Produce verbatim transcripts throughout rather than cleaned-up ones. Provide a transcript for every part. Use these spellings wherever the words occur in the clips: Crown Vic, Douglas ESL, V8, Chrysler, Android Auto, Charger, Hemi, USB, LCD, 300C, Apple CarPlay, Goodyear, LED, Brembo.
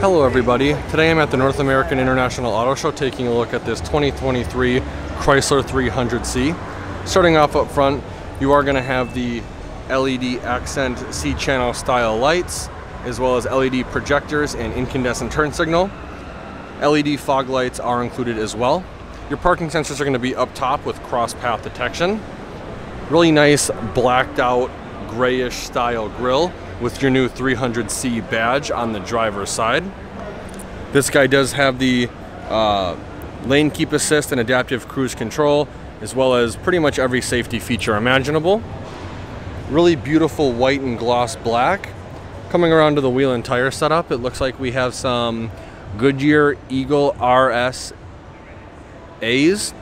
Hello everybody, today I'm at the North American International Auto Show taking a look at this twenty twenty-three Chrysler three hundred C. Starting off up front, you are going to have the L E D accent C-channel style lights, as well as L E D projectors and incandescent turn signal. L E D fog lights are included as well. Your parking sensors are going to be up top with cross-path detection. Really nice blacked out grayish style grille with your new three hundred C badge on the driver's side. This guy does have the uh, lane keep assist and adaptive cruise control, as well as pretty much every safety feature imaginable. Really beautiful white and gloss black. Coming around to the wheel and tire setup, it looks like we have some Goodyear Eagle R S A's,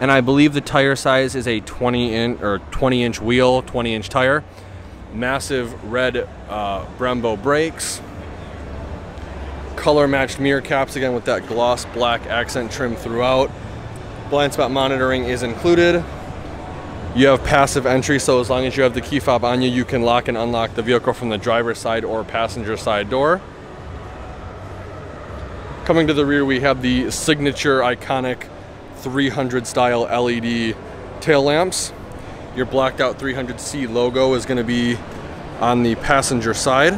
and I believe the tire size is a twenty inch or twenty inch wheel, twenty inch tire. Massive red uh, Brembo brakes, color matched mirror caps again with that gloss black accent trim throughout. Blind spot monitoring is included. You have passive entry, so as long as you have the key fob on you, you can lock and unlock the vehicle from the driver's side or passenger side door. Coming to the rear, we have the signature iconic three hundred style L E D tail lamps. Your blacked out three hundred C logo is going to be on the passenger side.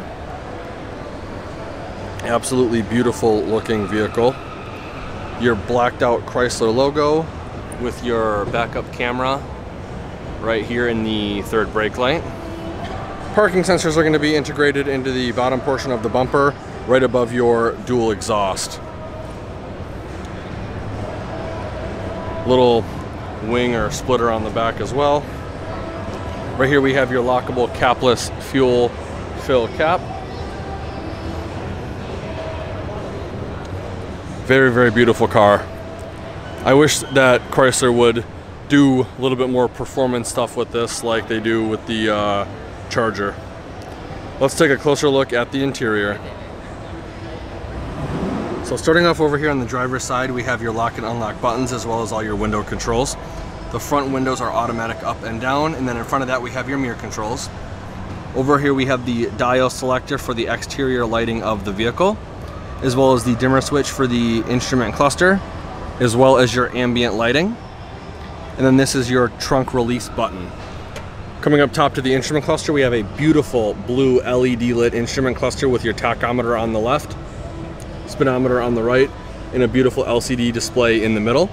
Absolutely beautiful looking vehicle. Your blacked out Chrysler logo with your backup camera right here in the third brake light. Parking sensors are going to be integrated into the bottom portion of the bumper right above your dual exhaust. Little wing or splitter on the back as well. Right here we have your lockable capless fuel fill cap. Very, very beautiful car. I wish that Chrysler would do a little bit more performance stuff with this like they do with the uh, Charger. Let's take a closer look at the interior. So starting off over here on the driver's side, we have your lock and unlock buttons as well as all your window controls. The front windows are automatic up and down, and then in front of that we have your mirror controls. Over here we have the dial selector for the exterior lighting of the vehicle, as well as the dimmer switch for the instrument cluster, as well as your ambient lighting. And then this is your trunk release button. Coming up top to the instrument cluster, we have a beautiful blue L E D lit instrument cluster with your tachometer on the left, speedometer on the right, and a beautiful L C D display in the middle.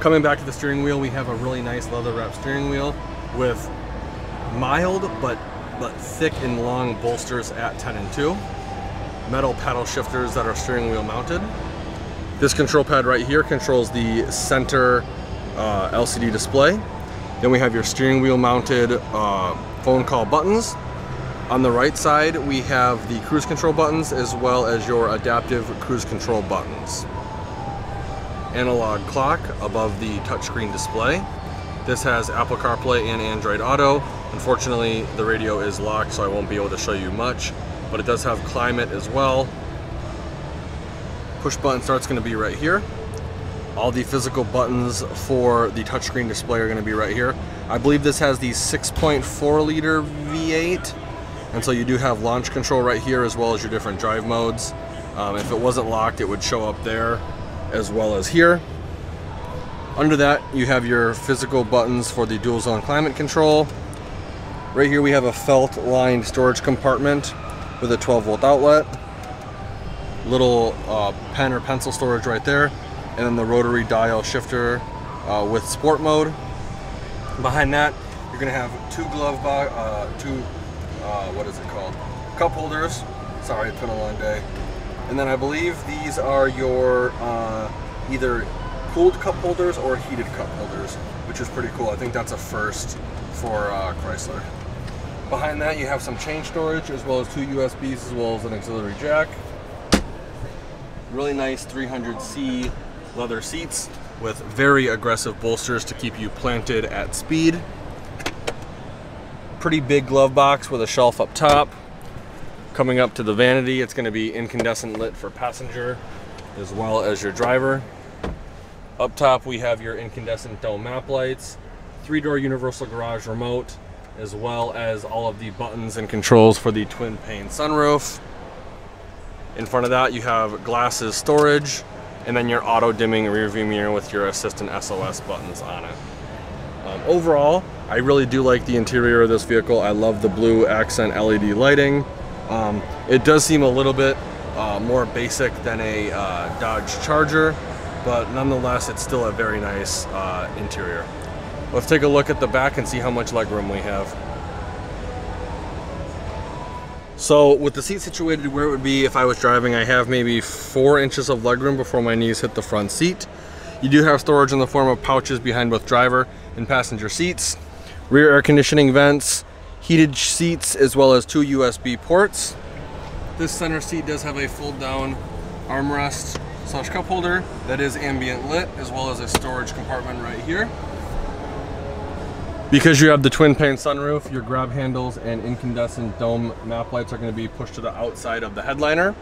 Coming back to the steering wheel, we have a really nice leather wrap steering wheel with mild but but thick and long bolsters at ten and two. Metal paddle shifters that are steering wheel mounted. This control pad right here controls the center uh, L C D display. Then we have your steering wheel mounted uh, phone call buttons. On the right side, we have the cruise control buttons as well as your adaptive cruise control buttons. Analog clock above the touchscreen display. This has Apple CarPlay and Android Auto. Unfortunately, the radio is locked, so I won't be able to show you much, but it does have climate as well. Push button start's gonna be right here. All the physical buttons for the touchscreen display are gonna be right here. I believe this has the six point four liter V eight, and so you do have launch control right here as well as your different drive modes. Um, if it wasn't locked, it would show up there as well as here. Under that, you have your physical buttons for the dual zone climate control. Right here we have a felt lined storage compartment with a twelve volt outlet, little uh, pen or pencil storage right there, and then the rotary dial shifter uh, with sport mode. Behind that, you're gonna have two glove box, uh, two, uh, what is it called? Cup holders. Sorry, it's been a long day. And then I believe these are your uh, either cooled cup holders or heated cup holders, which is pretty cool. I think that's a first for uh, Chrysler. Behind that, you have some change storage as well as two U S Bs as well as an auxiliary jack. Really nice three hundred C leather seats with very aggressive bolsters to keep you planted at speed. Pretty big glove box with a shelf up top. Coming up to the vanity, it's going to be incandescent lit for passenger as well as your driver. Up top, we have your incandescent dome map lights, three-door universal garage remote, as well as all of the buttons and controls for the twin pane sunroof. In front of that, you have glasses storage, and then your auto dimming rearview mirror with your assistant S O S buttons on it. Um, overall, I really do like the interior of this vehicle. I love the blue accent L E D lighting. Um, it does seem a little bit uh, more basic than a uh, Dodge Charger, but nonetheless, it's still a very nice uh, interior. Let's take a look at the back and see how much legroom we have. So with the seat situated where it would be if I was driving, I have maybe four inches of legroom before my knees hit the front seat. You do have storage in the form of pouches behind both driver and passenger seats, rear air conditioning vents, heated seats, as well as two U S B ports. This center seat does have a fold-down armrest slash cup holder that is ambient lit, as well as a storage compartment right here. Because you have the twin pane sunroof, your grab handles and incandescent dome map lights are going to be pushed to the outside of the headliner.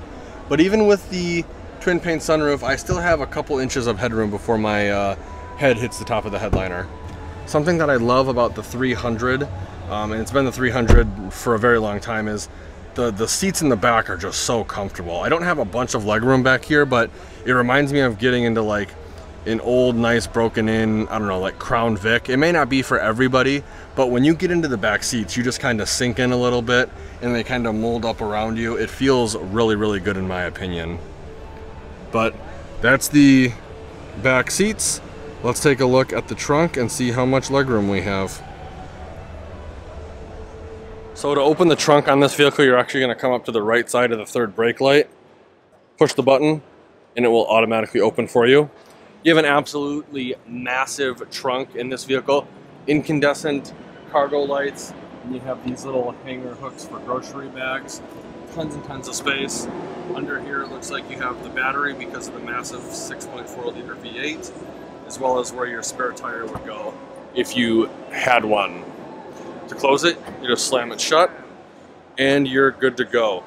But even with the twin pane sunroof, I still have a couple inches of headroom before my uh, head hits the top of the headliner. Something that I love about the three hundred, um, and it's been the three hundred for a very long time, is the, the seats in the back are just so comfortable. I don't have a bunch of legroom back here, but it reminds me of getting into like an old, nice, broken in, I don't know, like Crown Vic. It may not be for everybody, but when you get into the back seats, you just kind of sink in a little bit and they kind of mold up around you. It feels really, really good in my opinion. But that's the back seats. Let's take a look at the trunk and see how much legroom we have. So to open the trunk on this vehicle, you're actually gonna come up to the right side of the third brake light, push the button, and it will automatically open for you. You have an absolutely massive trunk in this vehicle. Incandescent cargo lights, and you have these little hanger hooks for grocery bags. Tons and tons of space. Under here, it looks like you have the battery because of the massive six point four liter V eight, as well as where your spare tire would go if you had one. To close it, you just slam it shut, and you're good to go.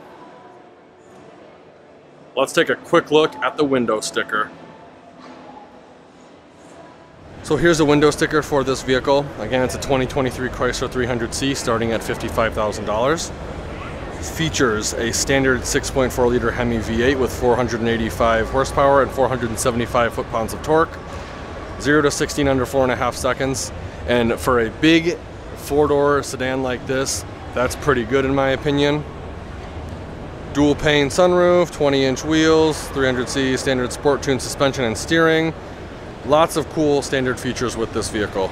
Let's take a quick look at the window sticker. So here's a window sticker for this vehicle. Again, it's a twenty twenty-three Chrysler three hundred C starting at fifty-five thousand dollars. Features a standard six point four liter Hemi V eight with four hundred eighty-five horsepower and four hundred seventy-five foot-pounds of torque. zero to sixteen under four and a half seconds. And for a big four-door sedan like this, that's pretty good in my opinion. Dual pane sunroof, twenty inch wheels, three hundred C standard sport tune suspension and steering. Lots of cool standard features with this vehicle.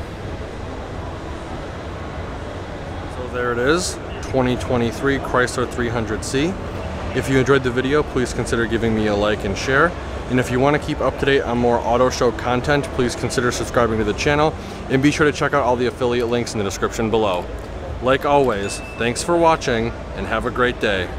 So there it is, twenty twenty-three Chrysler three hundred C. If you enjoyed the video, please consider giving me a like and share. And if you want to keep up to date on more auto show content, please consider subscribing to the channel and be sure to check out all the affiliate links in the description below. Like always, thanks for watching and have a great day.